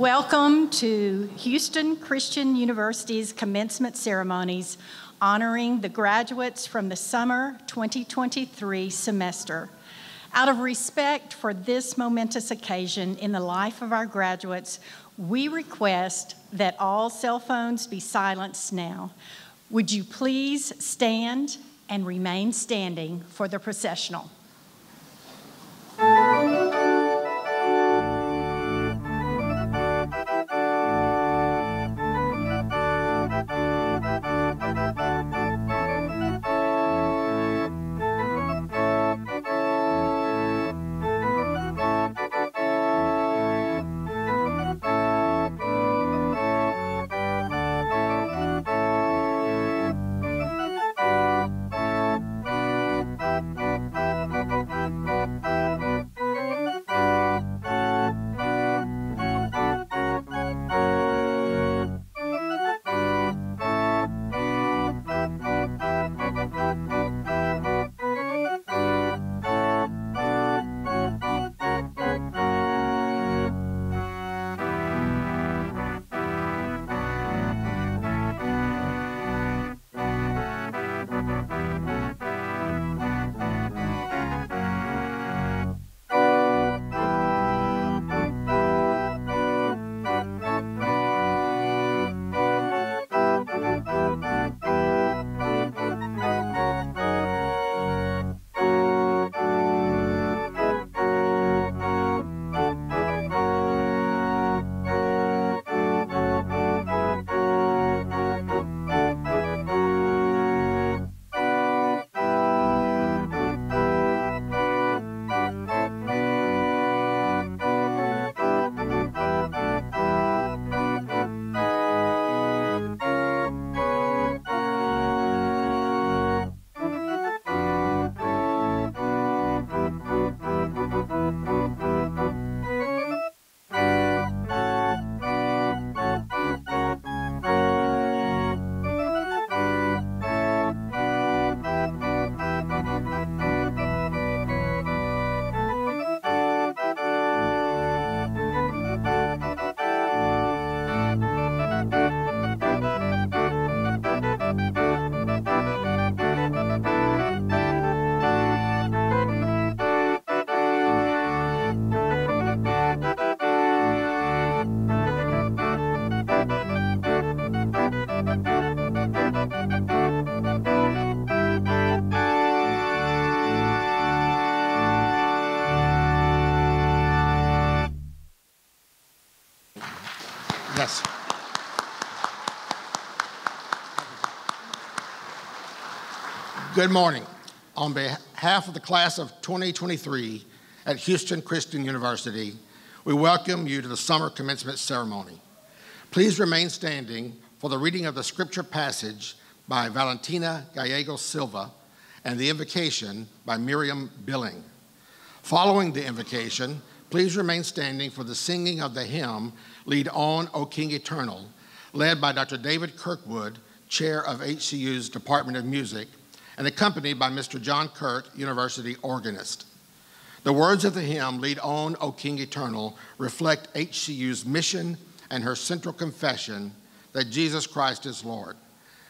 Welcome to Houston Christian University's commencement ceremonies honoring the graduates from the summer 2023 semester. Out of respect for this momentous occasion in the life of our graduates, we request that all cell phones be silenced now. Would you please stand and remain standing for the processional? Good morning. On behalf of the class of 2023 at Houston Christian University, we welcome you to the summer commencement ceremony. Please remain standing for the reading of the scripture passage by Valentina Gallego Silva and the invocation by Miriam Billing. Following the invocation, please remain standing for the singing of the hymn, Lead On, O King Eternal, led by Dr. David Kirkwood, chair of HCU's Department of Music, and accompanied by Mr. John Kirk, university organist. The words of the hymn, Lead On, O King Eternal, reflect HCU's mission and her central confession that Jesus Christ is Lord.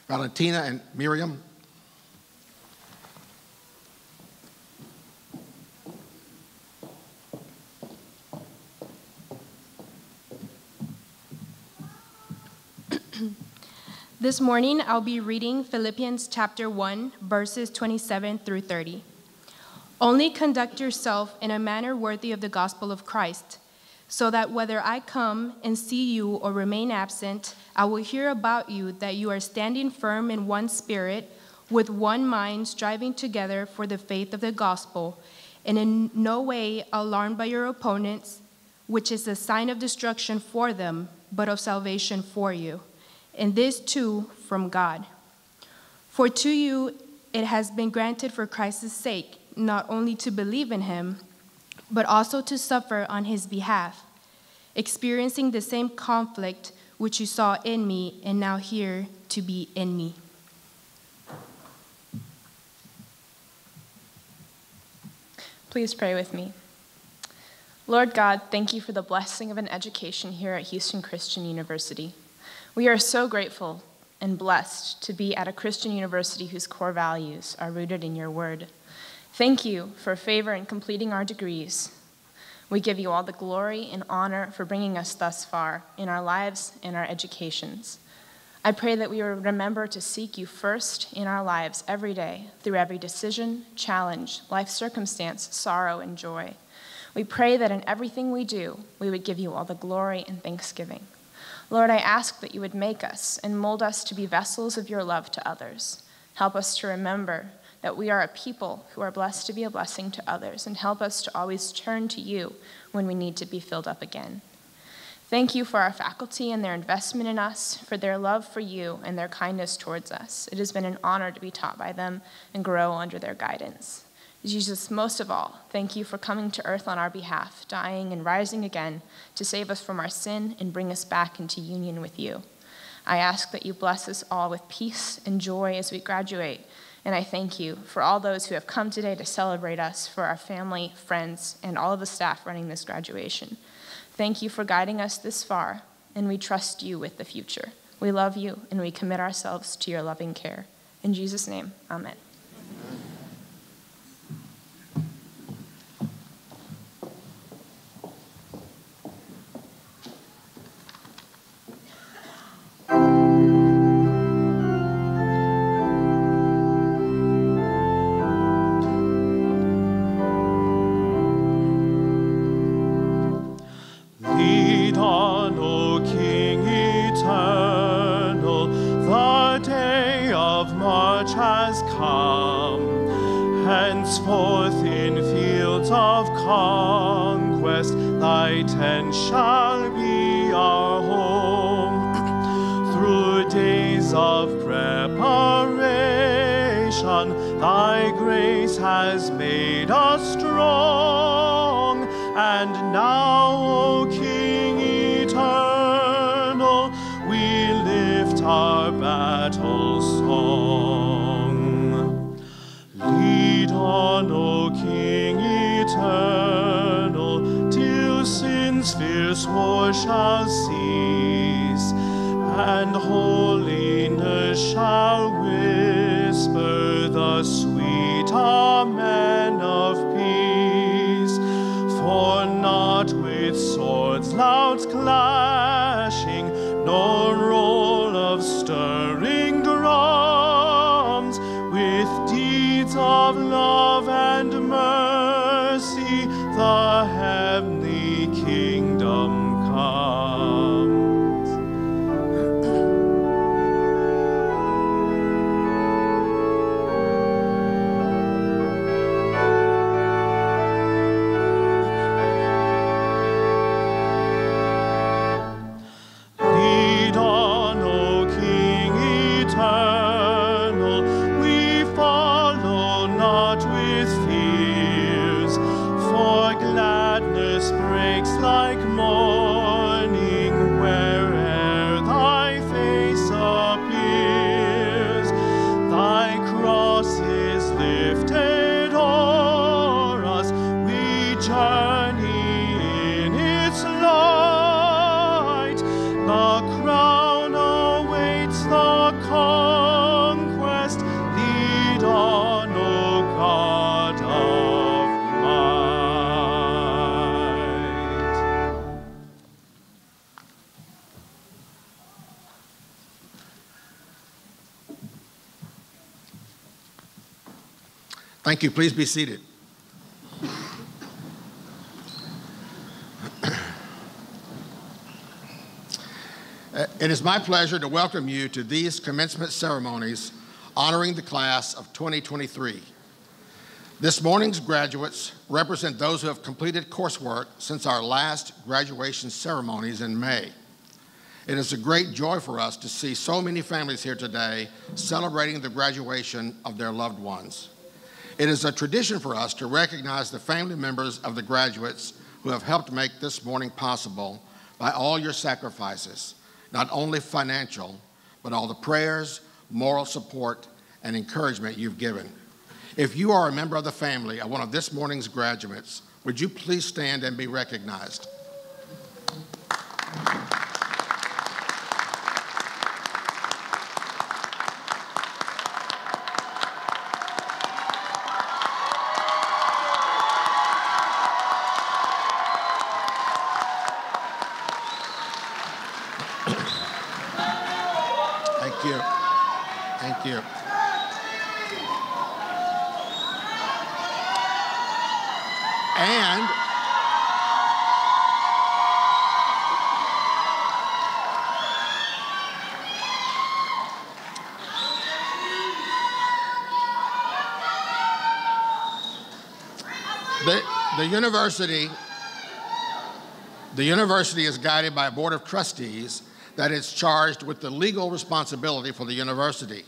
Valentina and Miriam. This morning, I'll be reading Philippians chapter 1, verses 27 through 30. Only conduct yourself in a manner worthy of the gospel of Christ, so that whether I come and see you or remain absent, I will hear about you that you are standing firm in one spirit, with one mind, striving together for the faith of the gospel, and in no way alarmed by your opponents, which is a sign of destruction for them, but of salvation for you. And this too from God. For to you it has been granted for Christ's sake, not only to believe in him, but also to suffer on his behalf, experiencing the same conflict which you saw in me and now hear to be in me. Please pray with me. Lord God, thank you for the blessing of an education here at Houston Christian University. We are so grateful and blessed to be at a Christian university whose core values are rooted in your word. Thank you for favor in completing our degrees. We give you all the glory and honor for bringing us thus far in our lives and our educations. I pray that we will remember to seek you first in our lives every day, through every decision, challenge, life circumstance, sorrow, and joy. We pray that in everything we do, we would give you all the glory and thanksgiving. Lord, I ask that you would make us and mold us to be vessels of your love to others. Help us to remember that we are a people who are blessed to be a blessing to others, and help us to always turn to you when we need to be filled up again. Thank you for our faculty and their investment in us, for their love for you and their kindness towards us. It has been an honor to be taught by them and grow under their guidance. Jesus, most of all, thank you for coming to earth on our behalf, dying and rising again to save us from our sin and bring us back into union with you. I ask that you bless us all with peace and joy as we graduate, and I thank you for all those who have come today to celebrate us, for our family, friends, and all of the staff running this graduation. Thank you for guiding us this far, and we trust you with the future. We love you, and we commit ourselves to your loving care. In Jesus' name, amen. Thank you. Please be seated. It is my pleasure to welcome you to these commencement ceremonies honoring the class of 2023. This morning's graduates represent those who have completed coursework since our last graduation ceremonies in May. It is a great joy for us to see so many families here today celebrating the graduation of their loved ones. It is a tradition for us to recognize the family members of the graduates who have helped make this morning possible by all your sacrifices, not only financial, but all the prayers, moral support, and encouragement you've given. If you are a member of the family of one of this morning's graduates, would you please stand and be recognized? The university is guided by a board of trustees that is charged with the legal responsibility for the university.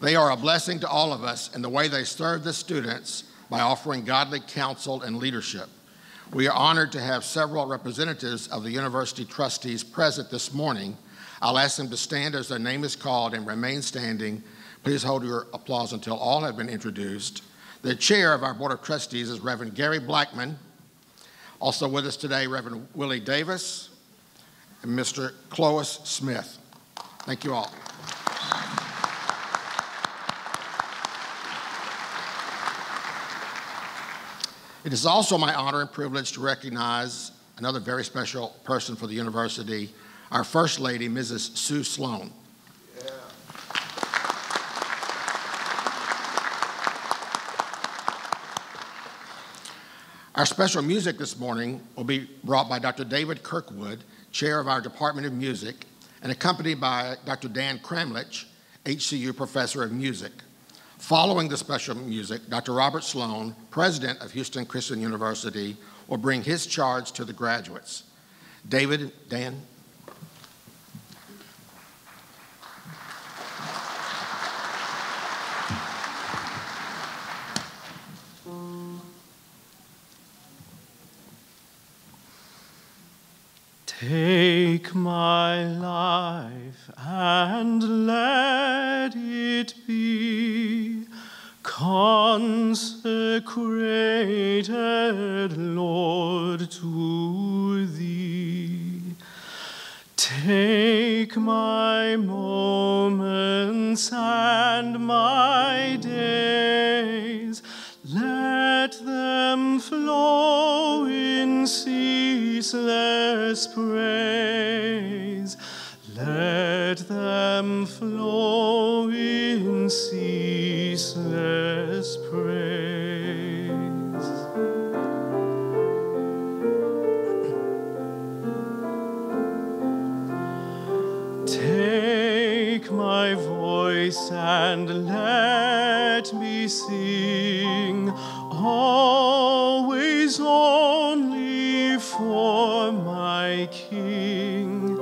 They are a blessing to all of us in the way they serve the students by offering godly counsel and leadership. We are honored to have several representatives of the university trustees present this morning. I'll ask them to stand as their name is called and remain standing. Please hold your applause until all have been introduced. The chair of our Board of Trustees is Reverend Gary Blackman. Also with us today, Reverend Willie Davis and Mr. Clovis Smith. Thank you all. It is also my honor and privilege to recognize another very special person for the university, our First Lady, Mrs. Sue Sloan. Our special music this morning will be brought by Dr. David Kirkwood, chair of our Department of Music, and accompanied by Dr. Dan Kramlich, HCU professor of music. Following the special music, Dr. Robert Sloan, president of Houston Christian University, will bring his charge to the graduates. David, Dan. Take my life and let it be consecrated, Lord, to Thee. Take my moments and my days, let them flow in ceaseless praise. Let them flow in ceaseless praise. Take my voice and let me sing, always only for my King.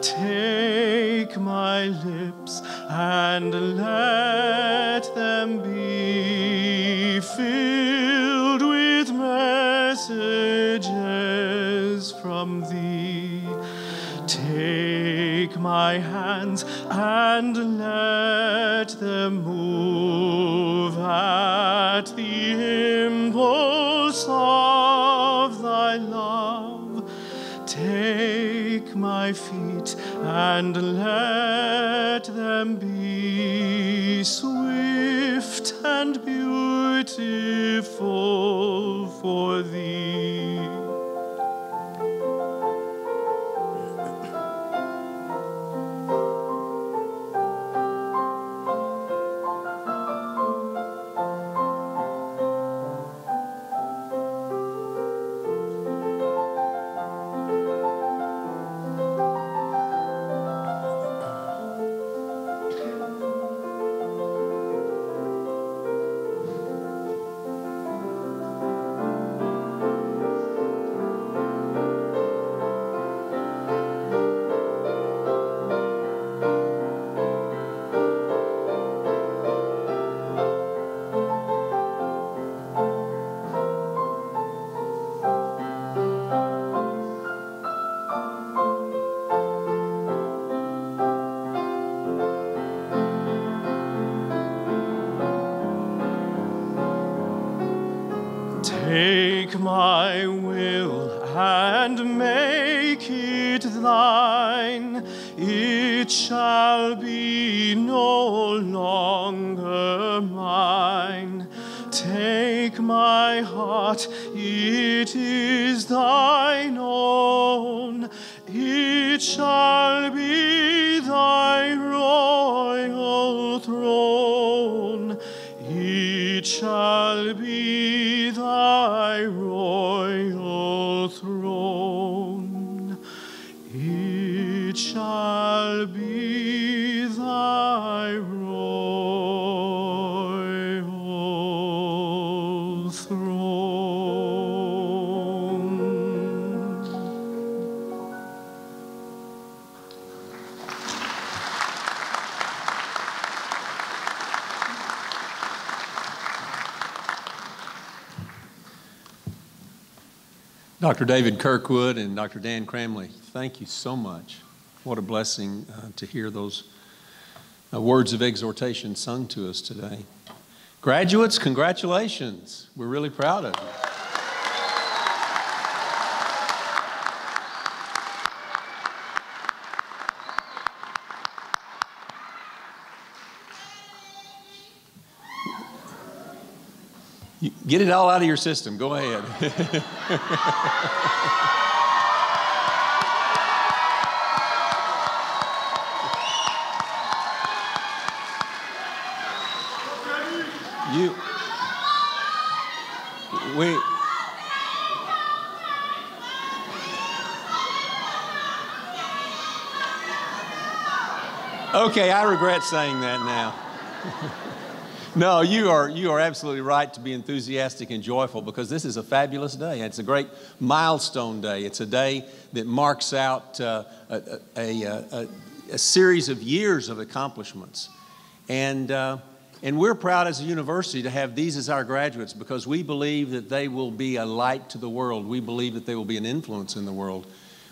Take my lips and let them be filled with messages from Thee. Take my hands and let them move at the impulse of Thy love. Take my feet and let them be swift and beautiful for Thee. Take my will and make it thine. It shall be no longer mine. Take my heart, it is thine own. It shall be thy royal throne. It shall be thy royal throne. It shall be thy royal throne. Dr. David Kirkwood and Dr. Dan Kramlich, thank you so much. What a blessing to hear those words of exhortation sung to us today. Graduates, congratulations. We're really proud of you. Get it all out of your system. Go ahead. Okay, I regret saying that now. No, you are absolutely right to be enthusiastic and joyful, because this is a fabulous day. It's a great milestone day. It's a day that marks out a series of years of accomplishments. And we're proud as a university to have these as our graduates, because we believe that they will be a light to the world. We believe that they will be an influence in the world.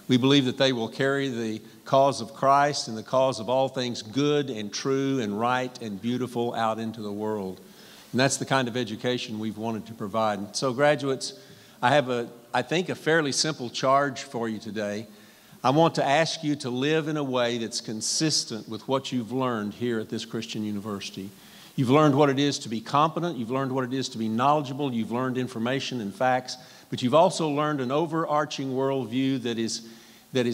We believe that they will carry the cause of Christ and the cause of all things good and true and right and beautiful out into the world. And that's the kind of education we've wanted to provide. And so graduates, I have I think a fairly simple charge for you today. I want to ask you to live in a way that's consistent with what you've learned here at this Christian university. You've learned what it is to be competent. You've learned what it is to be knowledgeable. You've learned information and facts, but you've also learned an overarching worldview that is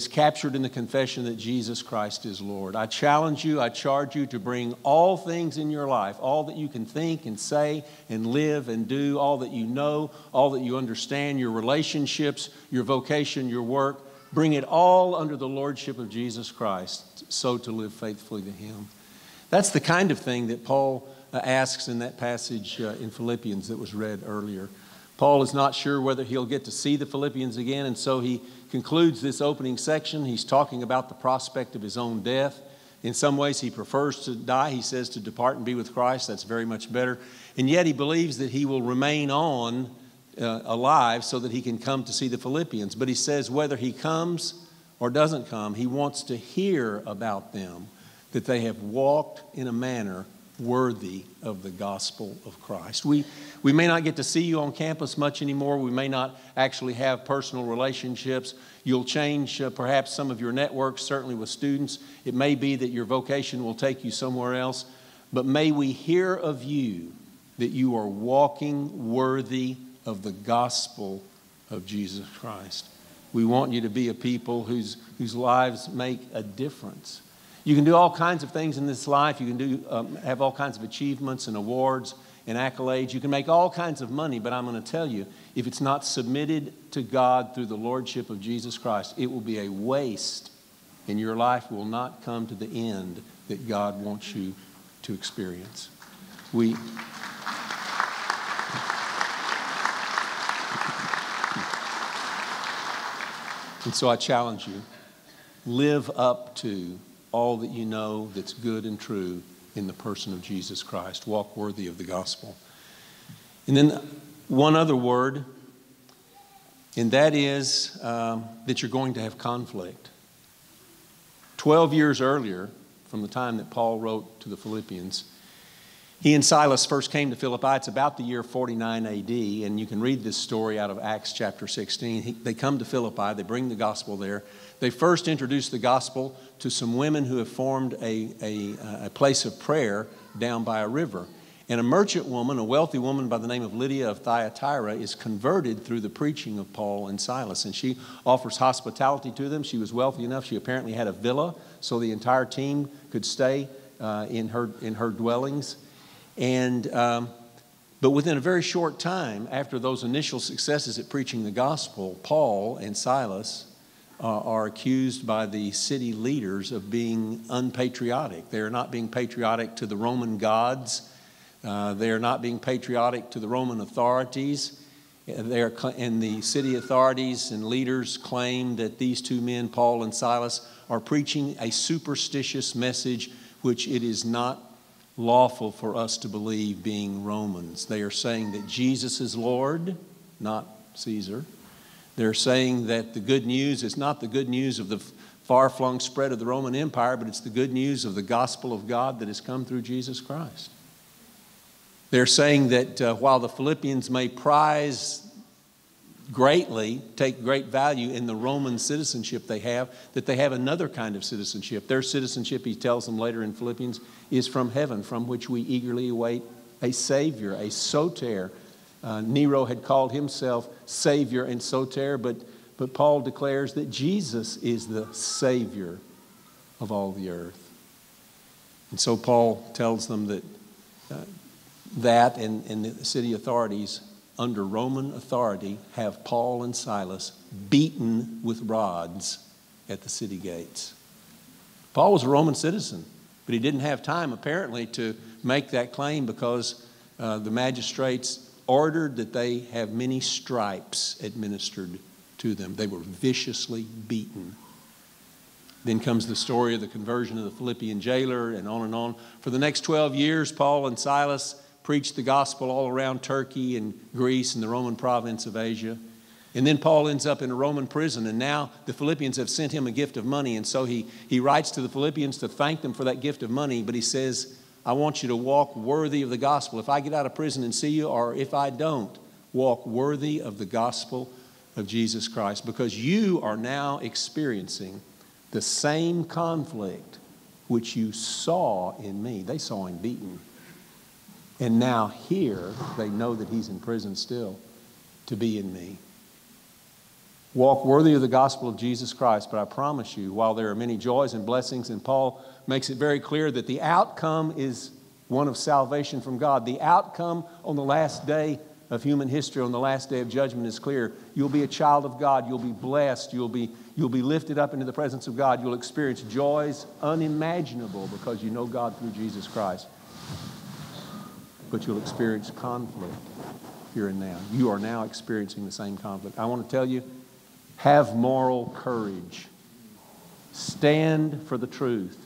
captured in the confession that Jesus Christ is Lord. I challenge you, I charge you to bring all things in your life, all that you can think and say and live and do, all that you know, all that you understand, your relationships, your vocation, your work, bring it all under the Lordship of Jesus Christ, so to live faithfully to Him. That's the kind of thing that Paul asks in that passage in Philippians that was read earlier. Paul is not sure whether he'll get to see the Philippians again, and so he concludes this opening section. He's talking about the prospect of his own death. In some ways, he prefers to die. He says to depart and be with Christ. That's very much better. And yet he believes that he will remain on alive so that he can come to see the Philippians. But he says whether he comes or doesn't come, he wants to hear about them, that they have walked in a manner worthy of the gospel of Christ. We may not get to see you on campus much anymore. We may not actually have personal relationships. You'll change perhaps some of your networks, certainly with students. It may be that your vocation will take you somewhere else. But may we hear of you that you are walking worthy of the gospel of Jesus Christ. We want you to be a people whose lives make a difference. You can do all kinds of things in this life. You can have all kinds of achievements and awards and accolades. You can make all kinds of money, but I'm going to tell you, if it's not submitted to God through the Lordship of Jesus Christ, it will be a waste, and your life will not come to the end that God wants you to experience. And so I challenge you, live up to all that you know that's good and true in the person of Jesus Christ. Walk worthy of the gospel. And then one other word, and that is that you're going to have conflict. 12 years earlier, from the time that Paul wrote to the Philippians, He and Silas first came to Philippi. It's about the year 49 AD, and you can read this story out of Acts chapter 16. They come to Philippi. They bring the gospel there. They first introduce the gospel to some women who have formed a place of prayer down by a river. And a merchant woman, a wealthy woman by the name of Lydia of Thyatira, is converted through the preaching of Paul and Silas. And she offers hospitality to them. She was wealthy enough. She apparently had a villa, so the entire team could stay in her dwellings. And but within a very short time, after those initial successes at preaching the gospel, Paul and Silas are accused by the city leaders of being unpatriotic. They are not being patriotic to the Roman gods. They are not being patriotic to the Roman authorities. And the city authorities and leaders claim that these two men, Paul and Silas, are preaching a superstitious message which it is not lawful for us to believe being Romans. They are saying that Jesus is Lord, not Caesar. They're saying that the good news is not the good news of the far-flung spread of the Roman Empire, but it's the good news of the gospel of God that has come through Jesus Christ. They're saying that while the Philippians may prize greatly, take great value in the Roman citizenship they have, that they have another kind of citizenship. Their citizenship, he tells them later in Philippians, is from heaven, from which we eagerly await a Savior, a Soter. Nero had called himself Savior and Soter, but Paul declares that Jesus is the Savior of all the earth. And so Paul tells them that... and the city authorities under Roman authority have Paul and Silas beaten with rods at the city gates. Paul was a Roman citizen, but he didn't have time apparently to make that claim because the magistrates ordered that they have many stripes administered to them. They were viciously beaten. Then comes the story of the conversion of the Philippian jailer and on and on. For the next 12 years, Paul and Silas preached the gospel all around Turkey and Greece and the Roman province of Asia. And then Paul ends up in a Roman prison, and now the Philippians have sent him a gift of money. And so he writes to the Philippians to thank them for that gift of money, but he says, I want you to walk worthy of the gospel. If I get out of prison and see you, or if I don't, walk worthy of the gospel of Jesus Christ, because you are now experiencing the same conflict which you saw in me. They saw him beaten. And now here, they know that he's in prison still, to be in me. Walk worthy of the gospel of Jesus Christ, but I promise you, while there are many joys and blessings, and Paul makes it very clear that the outcome is one of salvation from God. The outcome on the last day of human history, on the last day of judgment, is clear. You'll be a child of God. You'll be blessed. You'll be lifted up into the presence of God. You'll experience joys unimaginable because you know God through Jesus Christ. But you'll experience conflict here and now. You are now experiencing the same conflict. I want to tell you, have moral courage. Stand for the truth.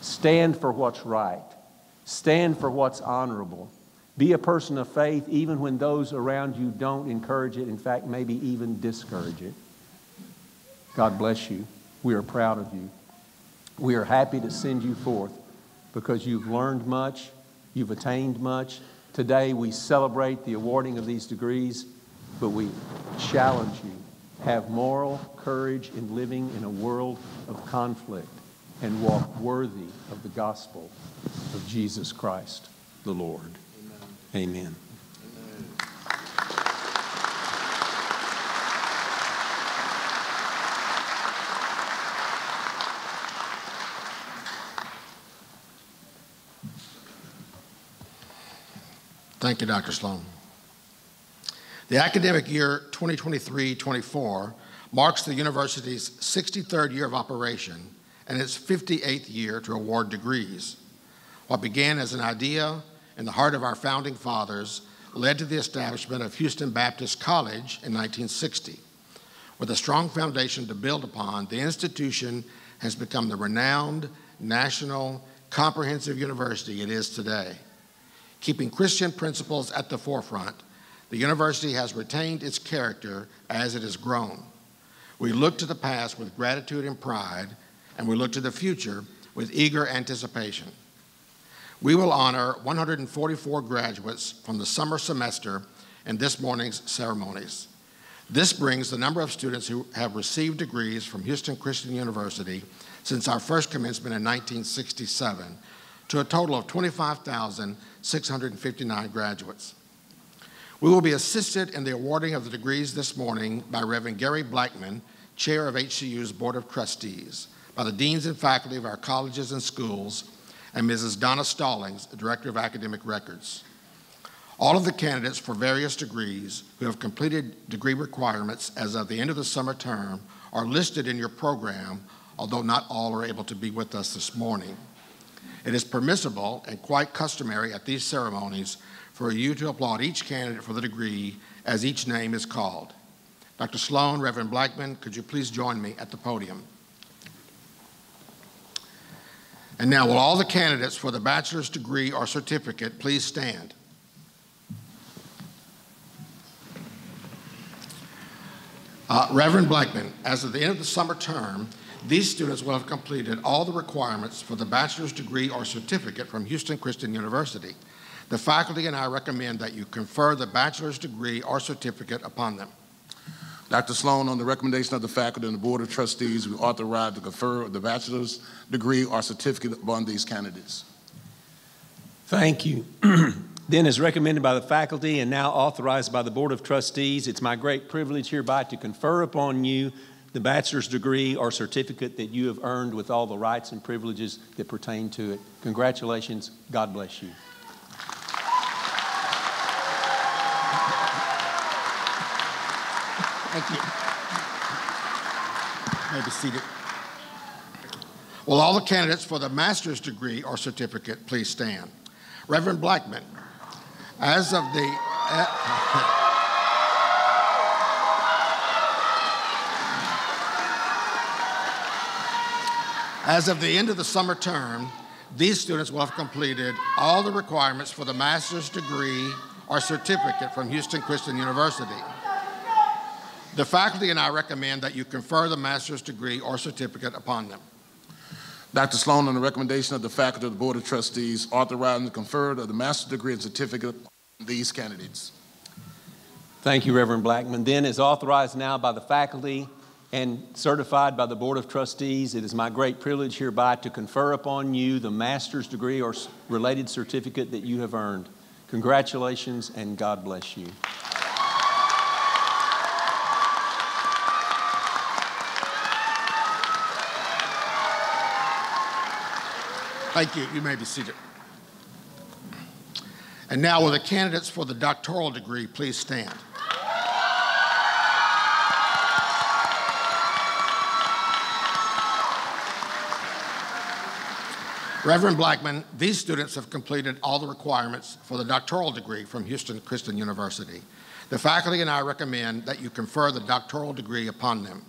Stand for what's right. Stand for what's honorable. Be a person of faith even when those around you don't encourage it. In fact, maybe even discourage it. God bless you. We are proud of you. We are happy to send you forth because you've learned much. You've attained much. Today we celebrate the awarding of these degrees, but we challenge you. Have moral courage in living in a world of conflict and walk worthy of the gospel of Jesus Christ the Lord. Amen. Amen. Thank you, Dr. Sloan. The academic year 2023-24 marks the university's 63rd year of operation and its 58th year to award degrees. What began as an idea in the heart of our founding fathers led to the establishment of Houston Baptist College in 1960. With a strong foundation to build upon, the institution has become the renowned, national, comprehensive university it is today. Keeping Christian principles at the forefront, the university has retained its character as it has grown. We look to the past with gratitude and pride, and we look to the future with eager anticipation. We will honor 144 graduates from the summer semester in this morning's ceremonies. This brings the number of students who have received degrees from Houston Christian University since our first commencement in 1967 to a total of 25,659 graduates. We will be assisted in the awarding of the degrees this morning by Reverend Gary Blackman, Chair of HCU's Board of Trustees, by the deans and faculty of our colleges and schools, and Mrs. Donna Stallings, Director of Academic Records. All of the candidates for various degrees who have completed degree requirements as of the end of the summer term are listed in your program, although not all are able to be with us this morning. It is permissible and quite customary at these ceremonies for you to applaud each candidate for the degree as each name is called. Dr. Sloan, Reverend Blackman, could you please join me at the podium? And now, will all the candidates for the bachelor's degree or certificate please stand? Reverend Blackman, as of the end of the summer term, these students will have completed all the requirements for the bachelor's degree or certificate from Houston Christian University. The faculty and I recommend that you confer the bachelor's degree or certificate upon them. Dr. Sloan, on the recommendation of the faculty and the Board of Trustees, we authorize to confer the bachelor's degree or certificate upon these candidates. Thank you. Then, as recommended by the faculty and now authorized by the Board of Trustees, it's my great privilege hereby to confer upon you the bachelor's degree or certificate that you have earned with all the rights and privileges that pertain to it. Congratulations. God bless you. Thank you. You may be seated. Will all the candidates for the master's degree or certificate please stand? Reverend Blackman, as of the end of the summer term, these students will have completed all the requirements for the master's degree or certificate from Houston Christian University. The faculty and I recommend that you confer the master's degree or certificate upon them. Dr. Sloan, on the recommendation of the faculty of the Board of Trustees, authorizing the confer of the master's degree and certificate on these candidates. Thank you, Reverend Blackman. Then, as authorized now by the faculty and certified by the Board of Trustees, it is my great privilege hereby to confer upon you the master's degree or related certificate that you have earned. Congratulations, and God bless you. Thank you. You may be seated. And now, will the candidates for the doctoral degree please stand? Reverend Blackman, these students have completed all the requirements for the doctoral degree from Houston Christian University. The faculty and I recommend that you confer the doctoral degree upon them.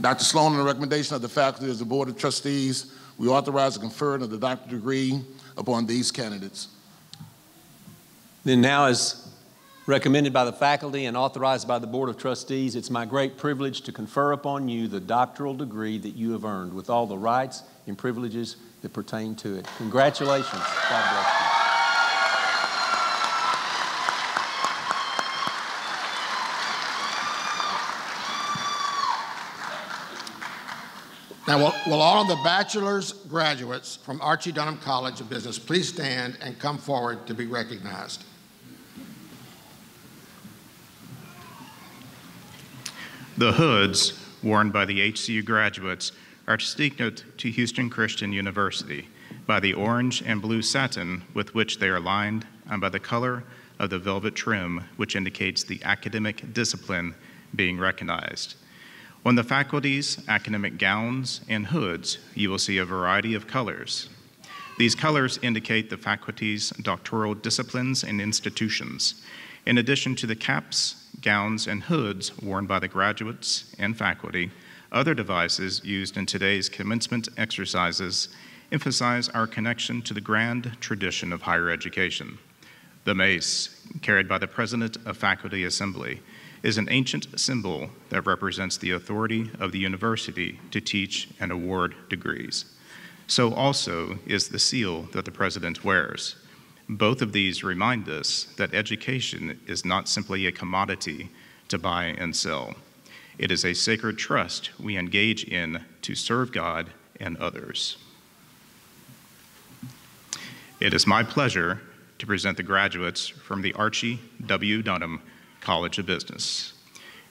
Dr. Sloan, on the recommendation of the faculty as the Board of Trustees, we authorize the conferring of the doctorate degree upon these candidates. Then now, as recommended by the faculty and authorized by the Board of Trustees, it's my great privilege to confer upon you the doctoral degree that you have earned with all the rights and privileges that pertain to it. Congratulations. God bless you. Now, will all of the bachelor's graduates from Archie Dunham College of Business please stand and come forward to be recognized? The hoods worn by the HCU graduates are distinctive to Houston Christian University by the orange and blue satin with which they are lined and by the color of the velvet trim, which indicates the academic discipline being recognized. On the faculty's academic gowns and hoods, you will see a variety of colors. These colors indicate the faculty's doctoral disciplines and institutions, in addition to the caps, gowns, and hoods worn by the graduates and faculty. Other devices used in today's commencement exercises emphasize our connection to the grand tradition of higher education. The mace, carried by the President of Faculty Assembly, is an ancient symbol that represents the authority of the university to teach and award degrees. so also is the seal that the president wears. Both of these remind us that education is not simply a commodity to buy and sell. It is a sacred trust we engage in to serve God and others. It is my pleasure to present the graduates from the Archie W. Dunham College of Business,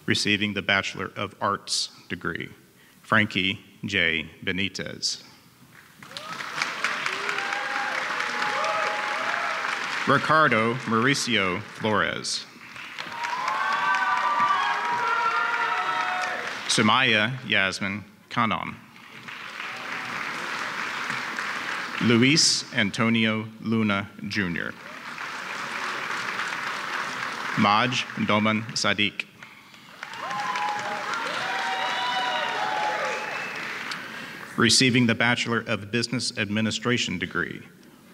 receiving the Bachelor of Arts degree, Frankie J. Benitez. Ricardo Mauricio Flores. Sumaya Yasmin Kanon. Luis Antonio Luna, Jr. Maj Doman Sadiq. Receiving the Bachelor of Business Administration degree,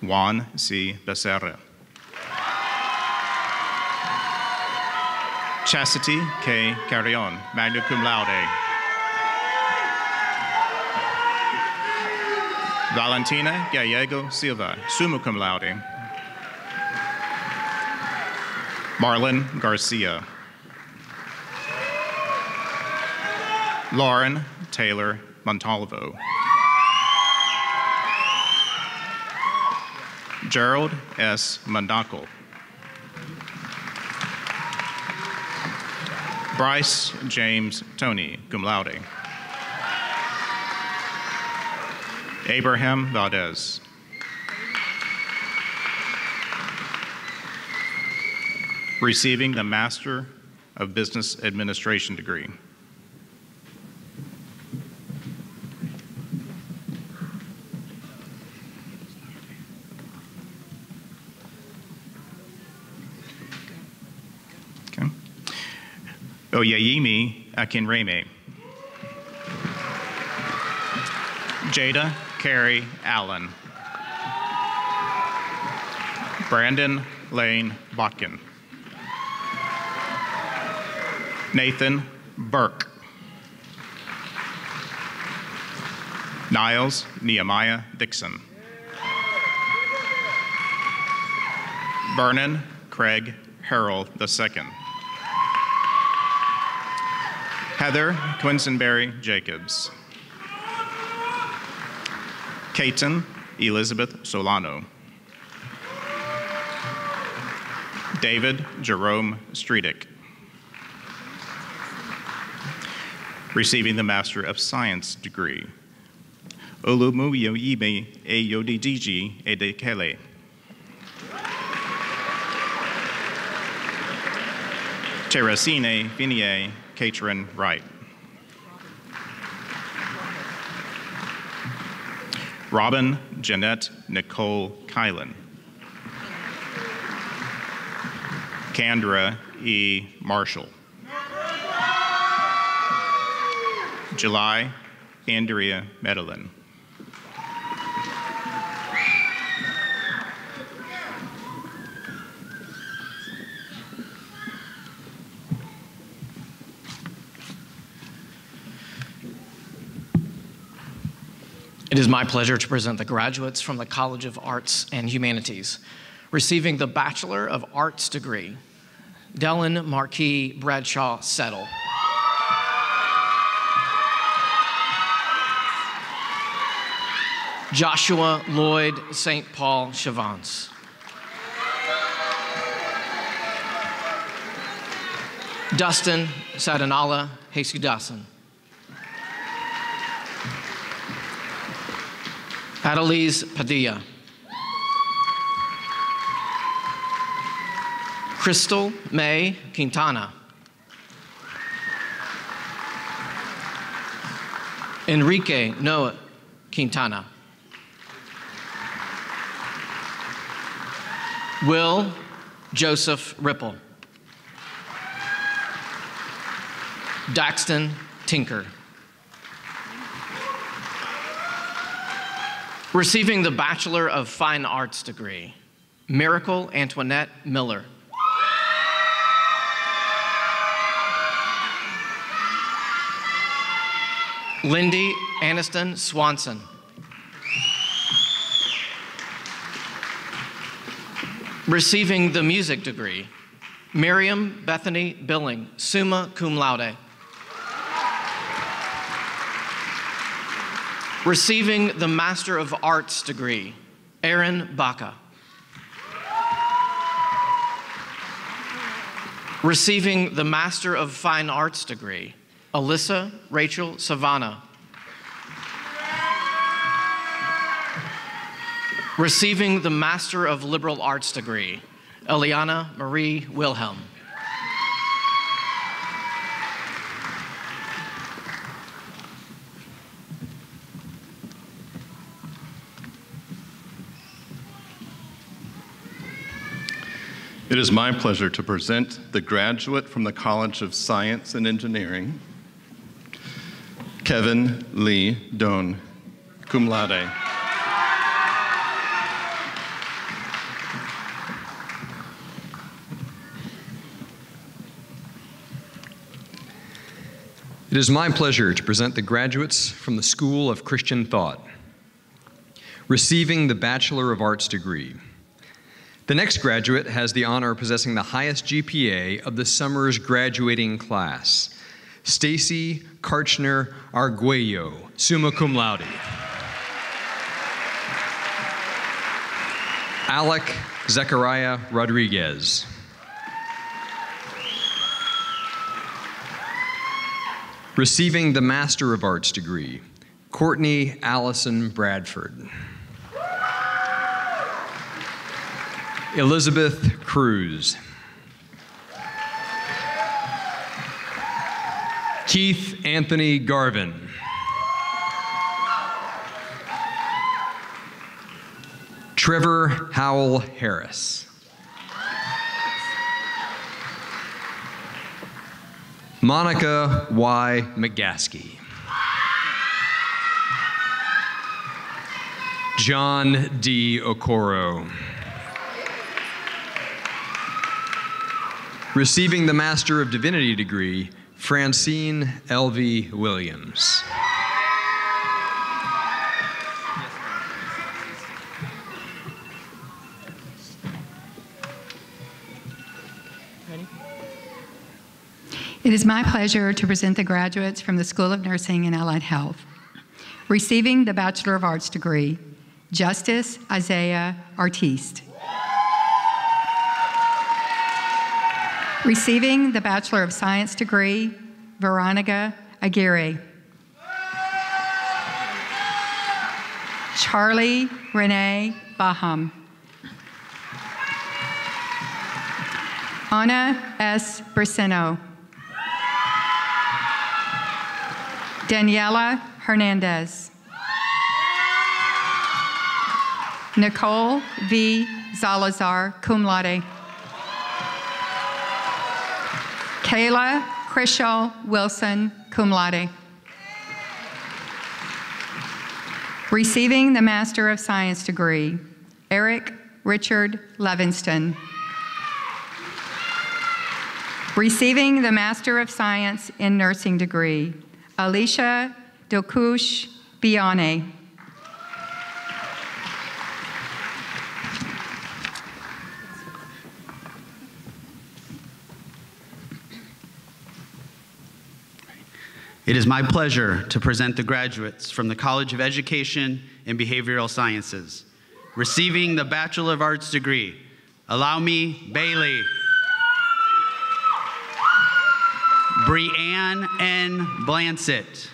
Juan C. Becerra. Chastity K. Carrion, magna cum laude. Valentina Gallego Silva, summa cum laude. Marlon Garcia. Lauren Taylor Montalvo. Gerald S. Mundakel. Bryce James Tony, cum laude. Abraham Valdez. Receiving the Master of Business Administration degree. Oyeyemi Akinreme. Jada Carey Allen. Brandon Lane Botkin. Nathan Burke. Niles Nehemiah Dixon. Vernon Craig Harrell II. Heather Quinsenberry Jacobs. Caton Elizabeth Solano. David Jerome Stredick. Receiving the Master of Science degree, Olumuyibi Eyodidiji Edekele. Teresine Vinier Katrin Wright. Robin Jeanette Nicole Kylan. Kendra E. Marshall. July Andrea Medellin. It is my pleasure to present the graduates from the College of Arts and Humanities, receiving the Bachelor of Arts degree, Dellen Marquis Bradshaw Settle. Joshua Lloyd St. Paul Chavance. Dustin Sadanala Hesudasan. Adelise Padilla. Crystal May Quintana. Enrique Noah Quintana. Will Joseph Ripple. Daxton Tinker. Receiving the Bachelor of Fine Arts degree, Miracle Antoinette Miller. Lindy Aniston Swanson. Receiving the music degree, Miriam Bethany Billing, summa cum laude. Receiving the Master of Arts degree, Aaron Baca. Receiving the Master of Fine Arts degree, Alyssa Rachel Savannah. Receiving the Master of Liberal Arts degree, Eliana Marie Wilhelm. It is my pleasure to present the graduate from the College of Science and Engineering, Kevin Lee Doan, cum laude. It is my pleasure to present the graduates from the School of Christian Thought, receiving the Bachelor of Arts degree. The next graduate has the honor of possessing the highest GPA of the summer's graduating class, Stacy Karchner Arguello, summa cum laude. Alec Zechariah Rodriguez. Receiving the Master of Arts degree, Courtney Allison Bradford. Elizabeth Cruz. Keith Anthony Garvin. Trevor Howell Harris. Monica Y. McGaskey. John D. Okoro. Receiving the Master of Divinity degree, Francine L.V. Williams. It is my pleasure to present the graduates from the School of Nursing and Allied Health. Receiving the Bachelor of Arts degree, Justice Isaiah Artiste. Receiving the Bachelor of Science degree, Veronica Aguirre. Charlie Renee Baham. Anna S. Briceno. Daniela Hernandez. Nicole V. Zalazar, cum laude. Kayla Crishall Wilson, cum laude. Receiving the Master of Science degree, Eric Richard Levinston. Receiving the Master of Science in Nursing degree, Alicia Dokush Biane. It is my pleasure to present the graduates from the College of Education and Behavioral Sciences, receiving the Bachelor of Arts degree, Allow Me Bailey. Breanne N. Blansett.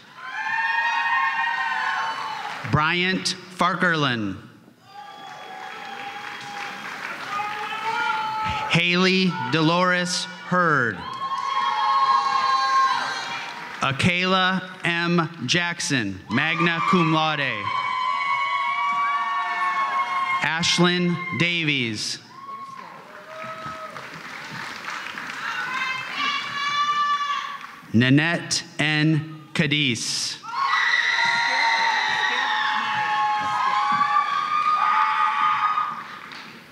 Bryant Farkerlin. Haley Dolores Hurd. Akayla M. Jackson, magna cum laude. Ashlyn Davies. Nanette N. Cadiz.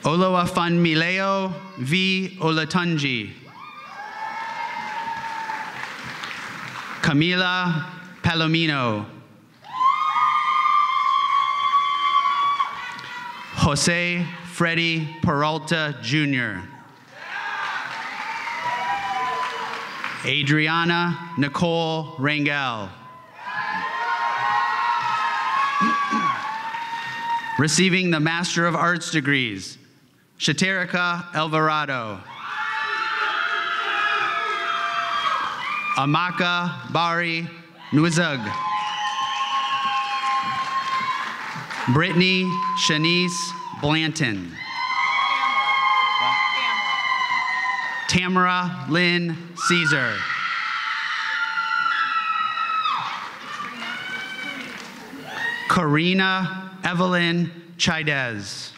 Oluwafunmileo V. Olatunji. Camila Palomino. Jose Freddie Peralta Jr. Adriana Nicole Rangel. Receiving the Master of Arts degrees, Shaterica Alvarado. Amaka Bari Nwizug. Brittany Shanice Blanton. Tamara Lynn Caesar. Karina Evelyn Chaydez.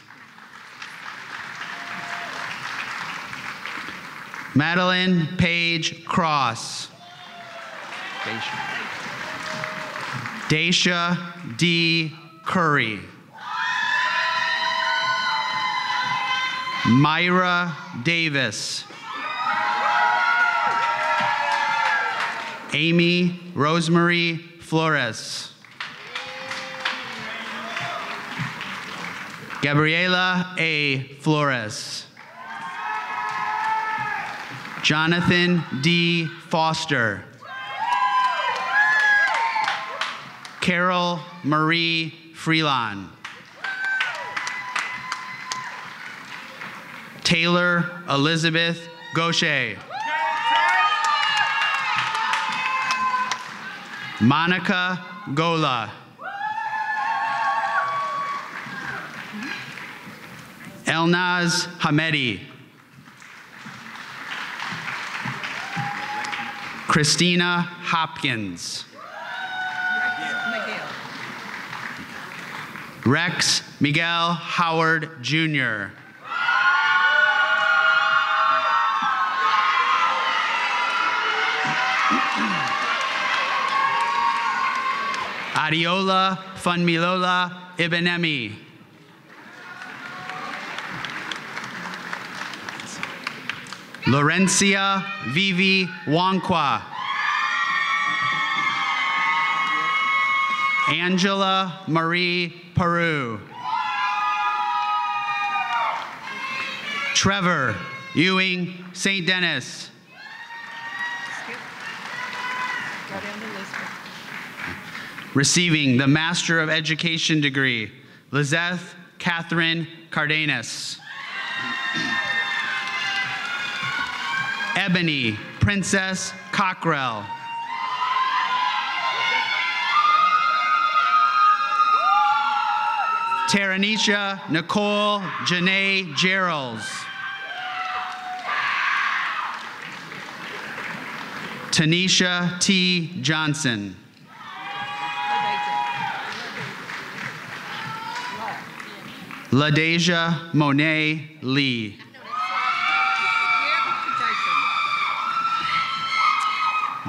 Madeline Paige Cross. Daisha D. Curry. Myra Davis. Amy Rosemary Flores. Gabriela A. Flores. Jonathan D. Foster. Carol Marie Freelan. Taylor Elizabeth Gaucher. Monica Gola. Elnaz Hamedi. Christina Hopkins. Rex Miguel Howard Jr. Adiola Funmilola Ibenemi. Laurencia Vivi Wankwa. Angela Marie Peru. Trevor Ewing St. Dennis. Receiving the Master of Education degree, Lizeth Catherine Cardenas. Ebony Princess Cockrell. Taranisha Nicole Janae Geralds. Tanisha T. Johnson. LaDeja Monet Lee.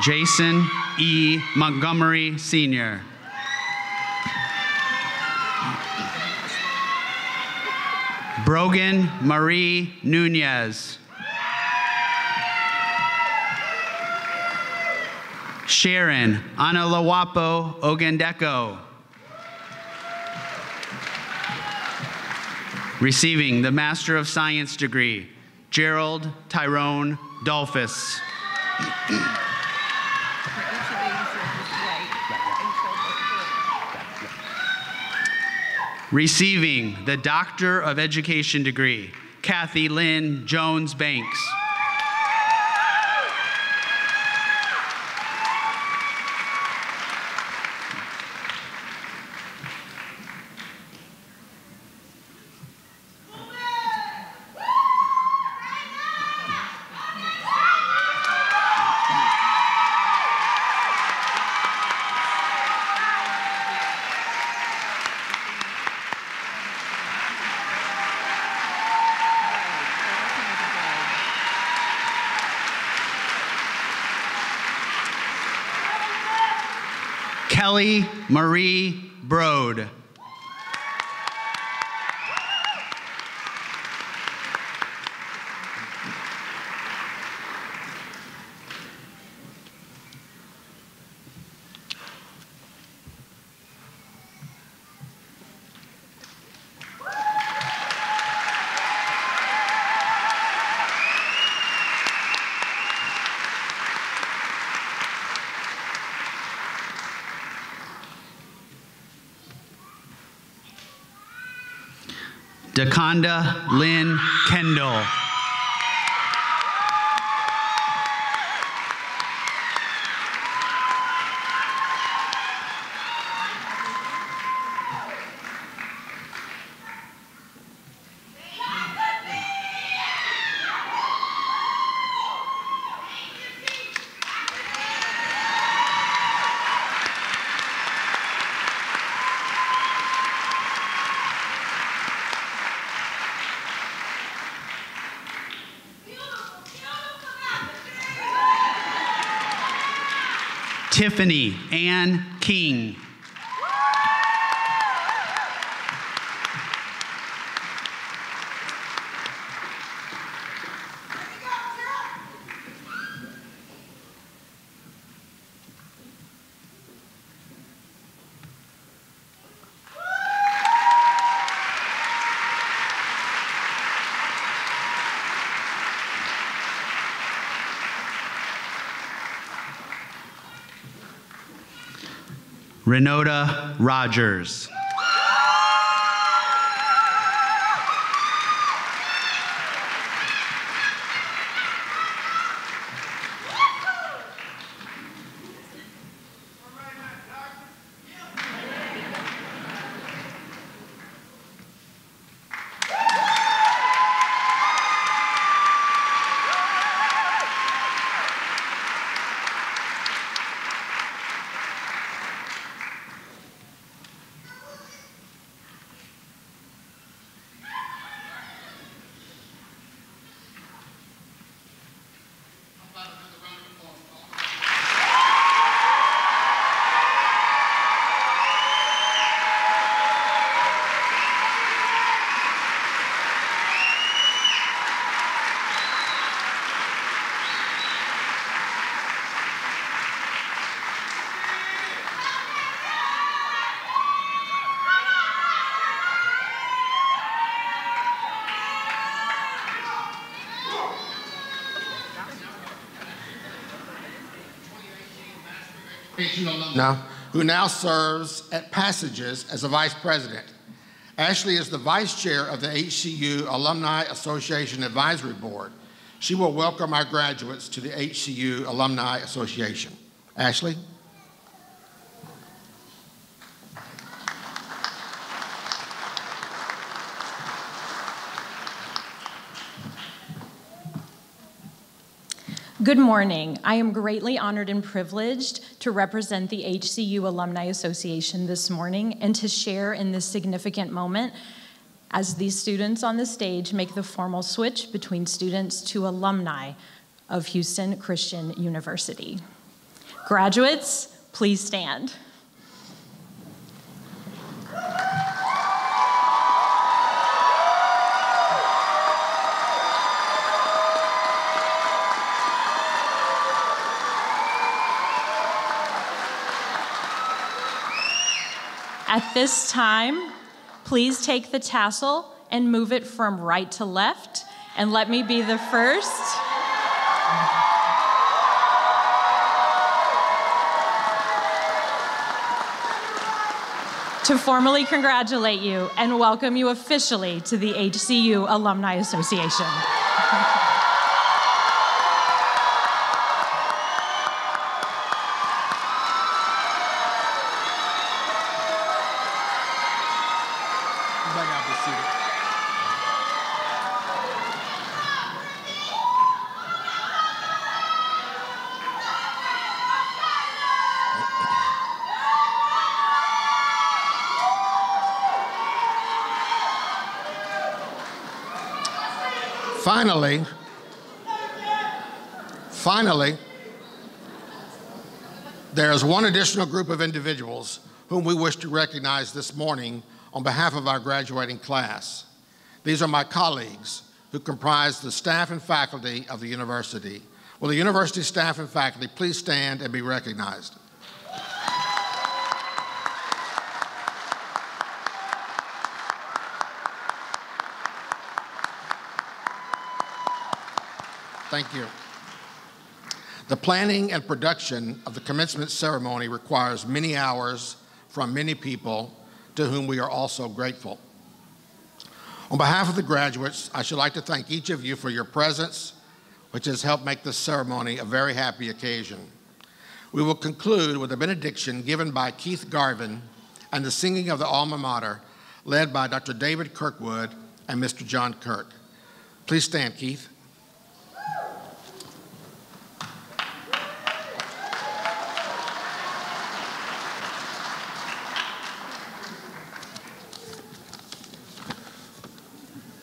Jason E. Montgomery Sr. Brogan Marie Nunez. Sharon Analawapo Ogundeko. Receiving the Master of Science degree, Gerald Tyrone Dolphus. Receiving the Doctor of Education degree, Kathy Lynn Jones Banks. Kelly Marie Broad. Dakonda Lynn Kendall. Tiffany Ann King. Renota Rogers. Now, who now serves at Passages as a vice president. Ashley is the vice chair of the HCU Alumni Association Advisory Board. She will welcome our graduates to the HCU Alumni Association. Ashley? Good morning. I am greatly honored and privileged to represent the HCU Alumni Association this morning and to share in this significant moment as these students on the stage make the formal switch between students to alumni of Houston Christian University. Graduates, please stand. At this time, please take the tassel and move it from right to left, and let me be the first to formally congratulate you and welcome you officially to the HCU Alumni Association. Finally, there is one additional group of individuals whom we wish to recognize this morning on behalf of our graduating class. These are my colleagues who comprise the staff and faculty of the university. Will the university staff and faculty please stand and be recognized? Thank you. The planning and production of the commencement ceremony requires many hours from many people to whom we are also grateful. On behalf of the graduates, I should like to thank each of you for your presence, which has helped make this ceremony a very happy occasion. We will conclude with a benediction given by Keith Garvin and the singing of the alma mater, led by Dr. David Kirkwood and Mr. John Kirk. Please stand, Keith.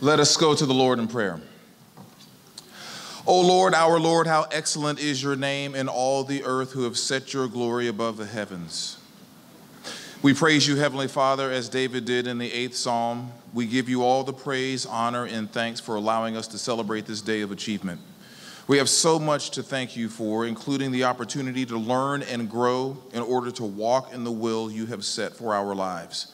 Let us go to the Lord in prayer. O Lord, our Lord, how excellent is your name in all the earth, who have set your glory above the heavens. We praise you, Heavenly Father, as David did in the 8th Psalm. We give you all the praise, honor, and thanks for allowing us to celebrate this day of achievement. We have so much to thank you for, including the opportunity to learn and grow in order to walk in the will you have set for our lives.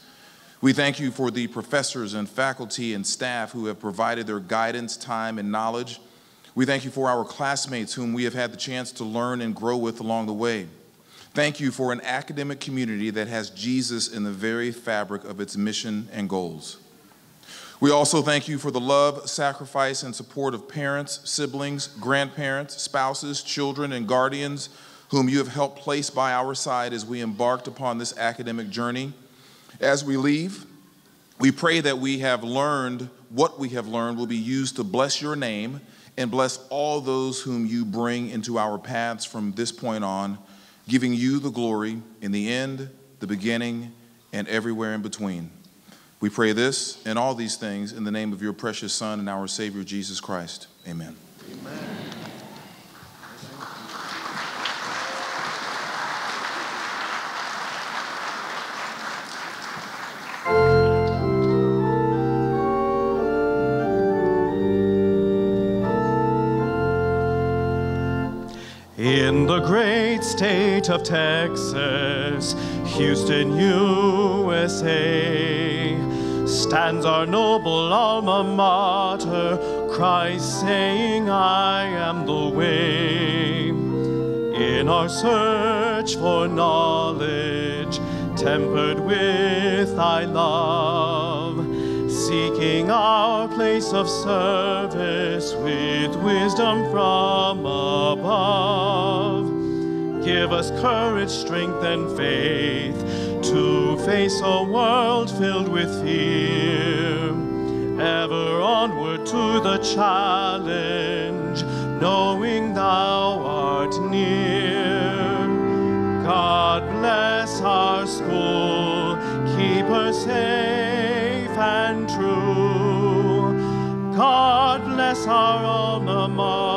We thank you for the professors and faculty and staff who have provided their guidance, time, and knowledge. We thank you for our classmates whom we have had the chance to learn and grow with along the way. Thank you for an academic community that has Jesus in the very fabric of its mission and goals. We also thank you for the love, sacrifice, and support of parents, siblings, grandparents, spouses, children, and guardians whom you have helped place by our side as we embarked upon this academic journey. As we leave, we pray that we have learned what we have learned will be used to bless your name and bless all those whom you bring into our paths from this point on, giving you the glory in the end, the beginning, and everywhere in between. We pray this and all these things in the name of your precious Son and our Savior, Jesus Christ. Amen. Amen. In the great state of Texas, Houston, USA, stands our noble alma mater, Christ saying, I am the way. In our search for knowledge, tempered with thy love, seeking our place of service with wisdom from above. Give us courage, strength, and faith to face a world filled with fear. Ever onward to the challenge, knowing thou art near. God bless our school, keep her safe and true. God bless our alma mater.